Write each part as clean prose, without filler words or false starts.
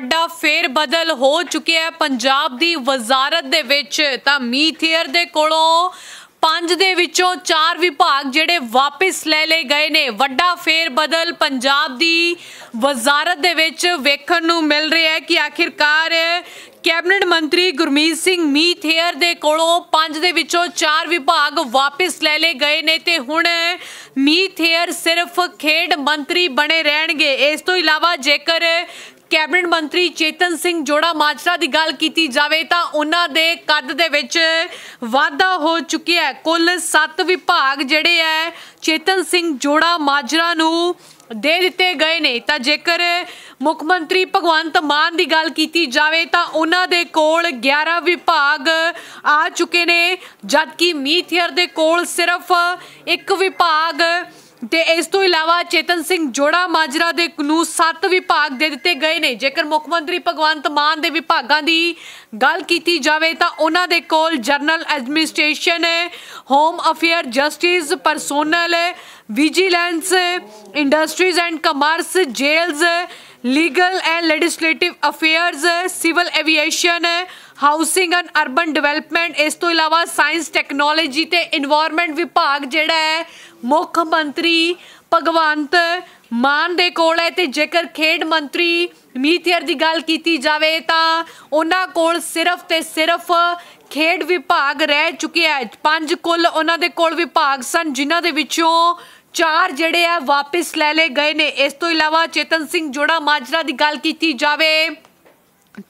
ਵੱਡਾ ਫੇਰ ਬਦਲ ਹੋ ਚੁੱਕਿਆ ਹੈ ਪੰਜਾਬ ਦੀ ਵਜ਼ਾਰਤ ਦੇ ਵਿੱਚ। ਤਾਂ ਮੀਤ ਹੇਅਰ ਦੇ ਕੋਲੋਂ 5 ਦੇ ਵਿੱਚੋਂ 4 ਵਿਭਾਗ ਜਿਹੜੇ ਵਾਪਿਸ ਲੈ ਲਏ ਗਏ ਨੇ। ਵੱਡਾ ਫੇਰ ਬਦਲ ਪੰਜਾਬ ਦੀ ਵਜ਼ਾਰਤ ਦੇ ਵਿੱਚ ਵੇਖਣ ਨੂੰ ਮਿਲ ਰਿਹਾ ਹੈ ਕਿ ਆਖਿਰਕਾਰ कैबिनेट मंत्री गुरमीत सिंह मीत हेयर दे कोलों 5 दे विचों 4 विभाग वापस ले ले गए ने ते हुण मीत हेयर सिर्फ खेड मंत्री बने रहणगे। इस तो इलावा जेकर कैबिनेट मंत्री चेतन सिंह जौरामाजरा की गल की जाए तो उन्होंने कद दे विच वाधा हो चुकिया है। कुल 7 विभाग जिहड़े है चेतन सिंह जौरामाजरा नूं दे दिते गए ने। तो जेकर मुख्यमंत्री भगवंत मान की गल की जाए तो उन्होंने कोल 11 विभाग आ चुके ने, जबकि मीत हेयर दे कोल सिर्फ 1 विभाग ते इस तो इलावा चेतन सिंह जौरामाजरा दे नूं 7 विभाग दे दिते गए ने। जेकर मुख्यमंत्री भगवंत मान दे विभागों की गल की जाए तो उन्होंने कोल general administration, home affair, justice, personnel, vigilance, industries and commerce, jails, legal and legislative affairs, civil aviation, housing and urban development, इस तो इलावा साइंस टैक्नोलॉजी ते इन्वायरमेंट विभाग जिहड़ा है मुख मंत्री भगवंत मान दे कोल है। ते जेकर खेड मंत्री मीत हेयर की गल की जाए तो उन्हां कोल सिर्फ ते सिर्फ खेड विभाग रह चुके हैं। 5 कुल उन्होंने कोल विभाग सन जिन्हां दे विचों 4 जिहड़े आ वापस ले ले गए ने। इस तो इलावा चेतन सिंह जौरामाजरा की गल की जाए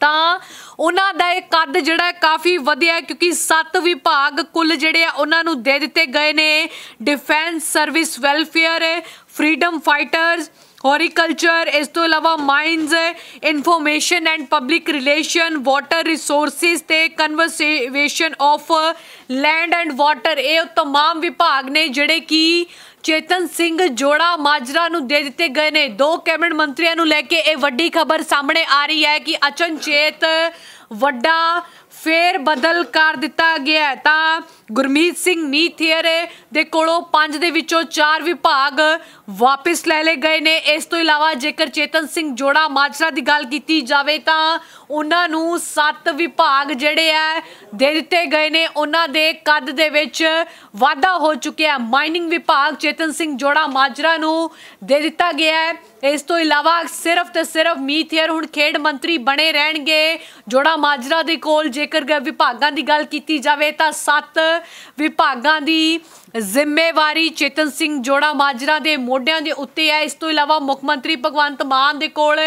तो उन्हां दा इह कद जिहड़ा काफ़ी वधिया क्योंकि 7 विभाग कुल जिहड़े आ उन्हां नूं दे दिते गए ने। Defence, service welfare, freedom fighters, horticulture, इस तो इलावा mines, information and public relation, water resources ते conservation of land and water, ये तमाम विभाग ने जिहड़े कि चेतन सिंह जौरामाजरा नूं दे दिते गए ने। 2 कैबिनेट मंत्रियों नूं लैके ये वड्डी खबर सामने आ रही है कि अचनचेत वड्डा फेर बदल कर दिता गया है। तो गुरमीत सिंह मीत हेयर दे कोलों 5 दे विचों 4 विभाग वापस ले ले गए ने। इस तो इलावा जेकर चेतन सिंह जौरामाजरा की गल की जाए तो उन्होंने 7 विभाग जिहड़े है दे दिते गए ने। उन्होंने कद दे विच वाधा हो चुकिया। माइनिंग विभाग चेतन सिंह जौरामाजरा नूं दे दिता गया है। इस तो इलावा सिर्फ तो सिर्फ मीत हेयर हुण खेड मंत्री बने रहणगे। जौरामाजरा दे कोल जेकर विभागों की गल की जाए तो 7 विभागों की जिम्मेवारी चेतन सिंह जौरामाजरा के मोढियां दे उत्ते है। इस तो इलावा मुख्यमंत्री भगवंत मान दे कोल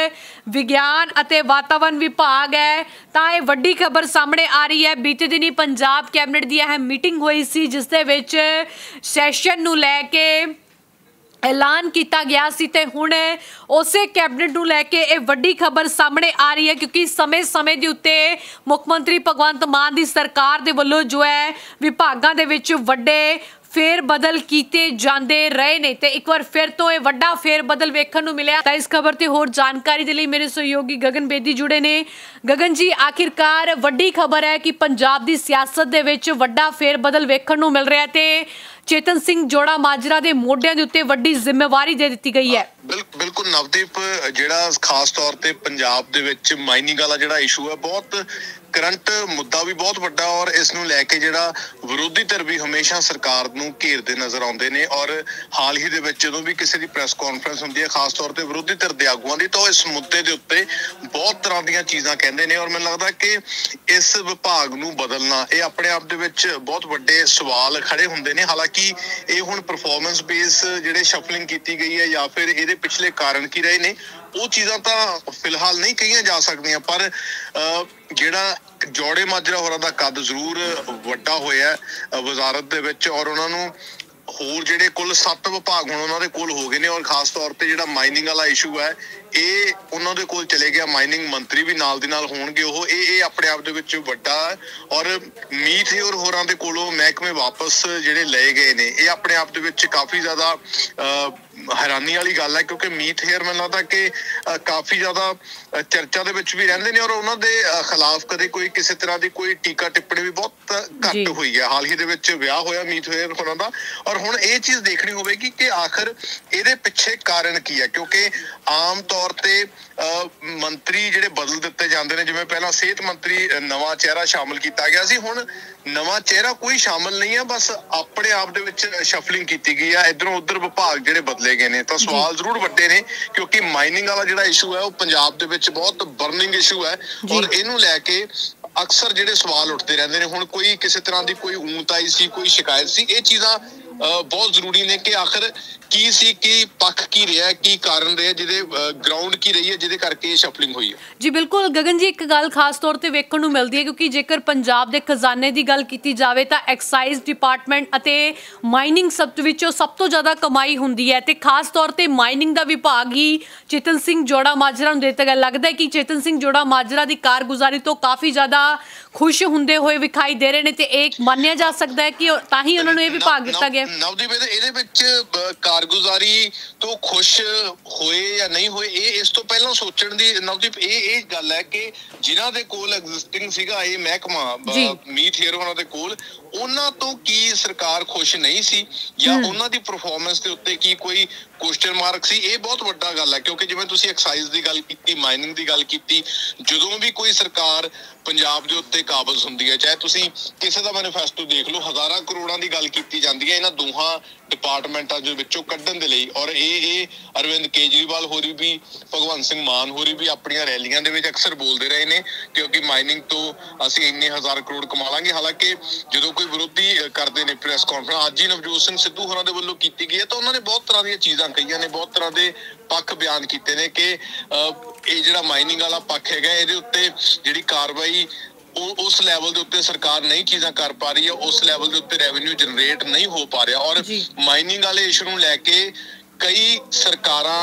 विज्ञान अते वातावरण विभाग है। तो यह वड्डी खबर सामने आ रही है। बीते दिनी पंजाब कैबिनेट दी अहम मीटिंग हुई सी जिस दे विच सैशन नूं लैके ऐलान किया गया सी ते हुण उस कैबिनेट नूं लैके ये वड्डी खबर सामने आ रही है क्योंकि समय समय के उत्ते मुख्यमंत्री भगवंत मान की सरकार दे वल्लों जो है विभागों दे विच वड्डे फेर बदल किए जाते रहे ने। तो एक बार फिर तो यह वड्डा फेर बदल वेखण नूं मिलिया। तो इस खबर ते होर जानकारी दे लई मेरे सहयोगी गगन बेदी जुड़े ने। गगन जी, आखिरकार वड्डी खबर है कि पंजाब दी सियासत दे विच वड्डा फेर बदल वेखण नूं मिल रहा है। चेतन सिंह जौरामाजरा दे मोढियां दे उत्ते वड्डी जिम्मेवारी दे दित्ती गई है। बिल्कुल नवदीप, जिहड़ा खास तौर ते पंजाब दे विच माइनिंग वाला जिहड़ा इशू है बहुत करंट मुद्दा भी बहुत वड्डा और इस नूं लैके जिहड़ा विरोधी धिर भी हमेशा सरकार नूं घेरदे नज़र आउंदे ने। और हाल ही दे विच जदों भी किसी दी प्रैस कॉन्फ्रेंस हुंदी है खास तौर ते विरोधी धिर दे आगूआं दी तां इस मुद्दे दे उत्ते बहुत तरह दीआं चीज़ां कहिंदे ने। और मैनूं लगदा कि इस विभाग नूं बदलना इह अपने आप दे विच बहुत वड्डे सवाल खड़े हुंदे ने। हालांकि कि ये हुण परफॉर्मेंस बेस जिहड़े शफलिंग कीती गई है या फिर इहदे पिछले कारण की रहे ने वो चीज़ां तो फिलहाल नहीं कही जा सकदियां, पर जिहड़ा जौरामाजरा होरां दा कद जरूर वड्डा होया वजारत दे विच और उहनां नूं होर जिहड़े कुल 7 विभाग हुण उहनां दे कोल हो गए ने। और खास तौर पर जिहड़ा माइनिंग वाला इशू है ये उहनां दे कोल चले गया। माइनिंग मंत्री भी नाल दी नाल होणगे। ओह ये अपने आप दे विच वड्डा और मीत हेयर होरां दे कोलों महकमे वापस जिहड़े लए गए ने ये अपने आप दे विच काफ़ी ज़्यादा हैरानी वाली गल है क्योंकि मीत हेयर मैनूं लगदा कि काफ़ी ज़्यादा चर्चा दे विच भी रहिंदे ने और उहनां दे खिलाफ कदे कोई किसी तरह की कोई टीका टिप्पणी भी बहुत घट हुई है। हाल ही दे विच विआह होया मीत हेयर होरां दा और हुण ये चीज़ देखनी होवेगी कि आखिर इहदे पिछे कारण की है क्योंकि आम तौर तौर ते मंत्री जिहड़े बदल दित्ते जांदे ने, जिवें पहलां सेहत मंत्री नवां चेहरा शामिल कीता गया सी, हुण नवां चेहरा कोई शामिल नहीं है, बस अपने आप दे विच शफलिंग कीती गई है, इधरों उधर विभाग जिहड़े बदले गए ने। तां सवाल जरूर वड्डे ने क्योंकि माइनिंग वाला जिहड़ा इशू है वो पंजाब दे विच बहुत बर्निंग इशू है और इहनूं लैके अक्सर जिहड़े सवाल उठते रहंदे ने। हुण कोई किसी तरह की कोई ऊंत आई सी, कोई शिकायत सी, ये चीज़ां बहुत जरूरी ने कि आखिर की सी, की पक्ष की रहा है, की कारण रहा है, जिहदे ग्राउंड की रही है, जिहदे करके शफलिंग हुई है। जी बिल्कुल गगन जी, एक गल खास तौर ते वेखण नूं मिलदी है क्योंकि जेकर पंजाब दे खजाने दी गल कीती जावे तां एक्साइज डिपार्टमेंट अते माइनिंग सब विचों सब तो ज़्यादा कमाई हुंदी है ते खास तौर ते माइनिंग दा विभाग ही चेतन सिंह जौड़ामाजरा नूं दित्ता गया। लगदा है कि चेतन सिंह जौड़ामाजरा दी कारगुजारी तो काफ़ी ज़्यादा खुश हुंदे होए विखाई दे रहे ने ते एक मानिया जा सकदा है कि तां ही उन्हां नूं इह विभाग दित्ता गया। नवदीप कारगुजारी तो खुश होए या नहीं होए इस तो पहला सोचण दी नवदीप ये गल है कि जिन्हां दे कोल एग्जिस्टिंग सीगा ये महकमा मीट हेयर होना दे कोल, उन्हां तो की सरकार खुश नहीं सी या उन्हां दी परफॉर्मेंस दे उत्ते की कोई क्वेश्चन मार्क सी, ये बहुत वड्डा गल है। क्योंकि जिवें तुसीं एक्साइज दी गल कीती, माइनिंग दी गल कीती, जदों भी कोई सरकार पंजाब दे उत्ते काबज़ हुंदी है, चाहे तुसीं किसी दा मैनीफेस्टो देख लो, हज़ारां करोड़ां दी गल कीती जांदी है इन्हां दोहां डिपार्टमेंटां दे विचों ਕੱਢਣ ਦੇ ਲਈ। ਔਰ ਇਹ ਅਰਵਿੰਦ ਕੇਜਰੀਵਾਲ ਹੋਰੀ ਵੀ, ਭਗਵੰਤ ਸਿੰਘ ਮਾਨ ਹੋਰੀ ਵੀ ਆਪਣੀਆਂ ਰੈਲੀਆਂ ਦੇ ਵਿੱਚ ਅਕਸਰ ਬੋਲਦੇ ਰਹੇ ਨੇ ਕਿਉਂਕਿ ਮਾਈਨਿੰਗ ਤੋਂ ਅਸੀਂ ਇੰਨੇ ਹਜ਼ਾਰ ਕਰੋੜ ਕਮਾ ਲਾਂਗੇ। ਹਾਲਾਂਕਿ ਜਦੋਂ ਕੋਈ ਵਿਰੋਧੀ ਕਰਦੇ ਨੇ ਪ੍ਰੈਸ ਕਾਨਫਰੰਸ ਅੱਜ ਹੀ ਨਵਜੋਤ ਸਿੰਘ ਸਿੱਧੂ ਹੋਰਾਂ ਦੇ ਵੱਲੋਂ ਕੀਤੀ ਗਈ ਹੈ ਤਾਂ ਉਹਨਾਂ ਨੇ ਬਹੁਤ ਤਰ੍ਹਾਂ ਦੀਆਂ ਚੀਜ਼ਾਂ ਕਹੀਆਂ ਨੇ, ਬਹੁਤ ਤਰ੍ਹਾਂ ਦੇ ਪੱਖ ਬਿਆਨ ਕੀਤੇ ਨੇ ਕਿ ਇਹ ਜਿਹੜਾ ਮਾਈਨਿੰਗ ਵਾਲਾ ਪੱਖ ਹੈਗਾ ਇਹਦੇ ਉੱਤੇ ਜਿਹੜੀ ਕਾਰਵਾਈ उस लेवल के उत्ते सरकार नहीं चीज़ां कर पा रही है, उस लेवल के उत्ते रेवेन्यू जनरेट नहीं हो पा रहा। और माइनिंग वाले इशू नूं लैके कई सरकारां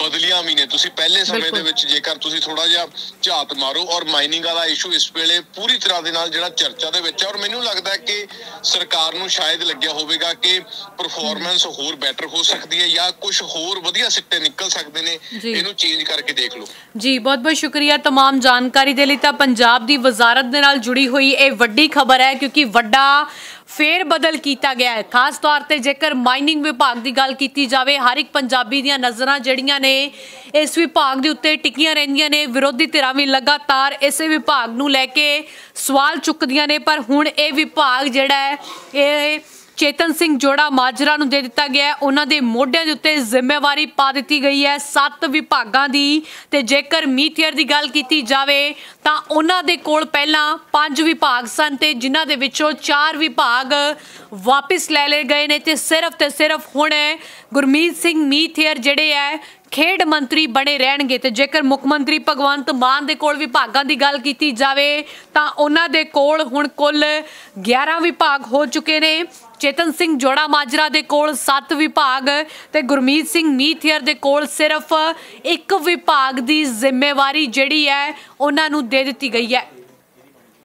बदलियां भी ने। तुसीं पहले समय दे विच जेकर तुसीं थोड़ा जिहा झात मारो और माइनिंग वाला इशू इस वेले पूरी तरह दे नाल जिहड़ा चर्चा दे विच है और मैनूं लगदा है कि सरकार नूं शायद लग्गिया होवेगा कि परफॉर्मेंस होर बैटर हो सकती है या कुछ होर वधिया सिट्टे निकल सकदे ने, इहनूं चेंज करके देख लो। जी बहुत बहुत शुक्रिया तमाम जानकारी दे लई। तां पंजाब दी वज़ारत दे नाल जुड़ी हुई ये वड्डी खबर है क्योंकि वड्डा फेरबदल किया गया है, खास तौर पर जेकर माइनिंग विभाग की गल की जाए हर एक पंजाबी दियां नज़रां जड़ियां ने इस विभाग के उत्ते टिकियां रहिंदियां ने। विरोधी धिरां भी लगातार इस विभाग नूं लैके सवाल चुकदियां ने, पर हुण ये विभाग जिहड़ा है ये चेतन सिंह जौड़ामाजरा नूं दे दित्ता गया है। उन्हां दे मोढियां दे उत्ते जिम्मेवारी पा दित्ती गई है 7 विभागां दी ते जेकर मीट हेयर दी गल कीती जावे तां उन्हां दे कोल पहिलां 5 विभाग सन ते जिन्हां दे विचों 4 विभाग वापस ले लए गए ने ते सिर्फ हुण गुरमीत सिंह मीट हेयर जिहड़े है खेड मंत्री बने रहणगे। ते जेकर मुख मंत्री भगवंत मान दे कोल विभागां दी गल कीती जावे तां उन्हां दे कोल हुण कुल 11 विभाग हो चुके ने। चेतन सिंह जौड़ामाजरा दे कोल 7 विभाग ते गुरमीत सिंह मीत हेयर दे कोल सिर्फ 1 विभाग दी जिम्मेवारी जिहड़ी है उन्हां नूं दे दित्ती गई है।